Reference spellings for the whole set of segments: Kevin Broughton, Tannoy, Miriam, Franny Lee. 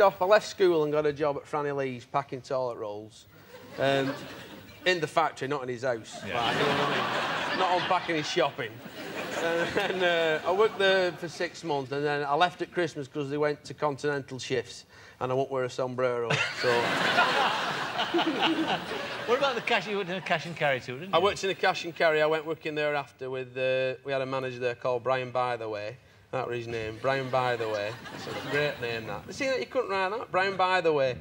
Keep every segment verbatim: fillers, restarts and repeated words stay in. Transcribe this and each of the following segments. Off. I left school and got a job at Franny Lee's packing toilet rolls. Um, in the factory, not in his house. Yeah. Like, you know what I mean? Not unpacking his shopping. And, and uh, I worked there for six months and then I left at Christmas because they went to continental shifts and I won't wear a sombrero. So. What about the cash? You worked in a cash and carry too, didn't you? I worked in a cash and carry. I went working there after with... Uh, we had a manager there called Brian, by the way. That was his name, Brian, by the way. That's a great name, that. See that? You couldn't write that. Brian, by the way.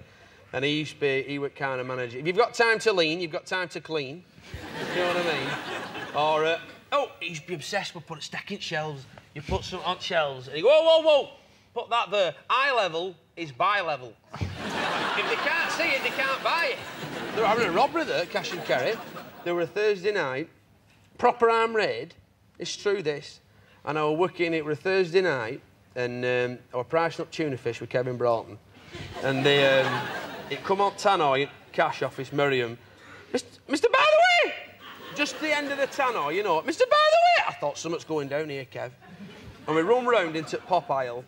And he used to be, he would kind of manage it. If you've got time to lean, you've got time to clean. You know what I mean? Or, uh, oh, he used to be obsessed with putting stacking shelves. You put some on shelves, and you go, whoa, whoa, whoa, put that there. Eye level is buy level. If they can't see it, they can't buy it. They were having a robbery there, cash and carry. They were a Thursday night, proper arm raid. It's true, this. And I was working, it was a Thursday night, and um, I was pricing up tuna fish with Kevin Broughton. And they, um, it come on Tannoy, cash office, Miriam. Mister By the way! Just the end of the Tannoy, you know. Mister By the way! I thought, something's going down here, Kev. And we run round into Pop Aisle,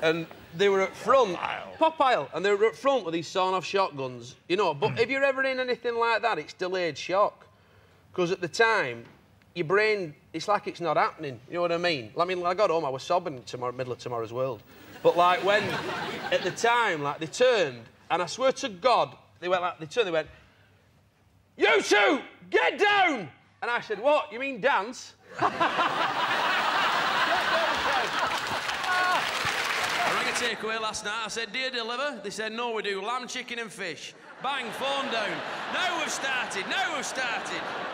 and they were at front... Pop Aisle? Pop Aisle, and they were at front with these sawn-off shotguns. You know, but if you're ever in anything like that, it's delayed shock. Because at the time, your brain, it's like it's not happening, you know what I mean? I mean, when I got home, I was sobbing tomorrow, middle of tomorrow's world. But, like, when, at the time, like, they turned, and I swear to God, they went like, they turned, they went, you two, get down! And I said, what, you mean dance? I rang a takeaway last night, I said, do you deliver? They said, no, we do, lamb, chicken and fish. Bang, phone down. Now we've started, now we've started.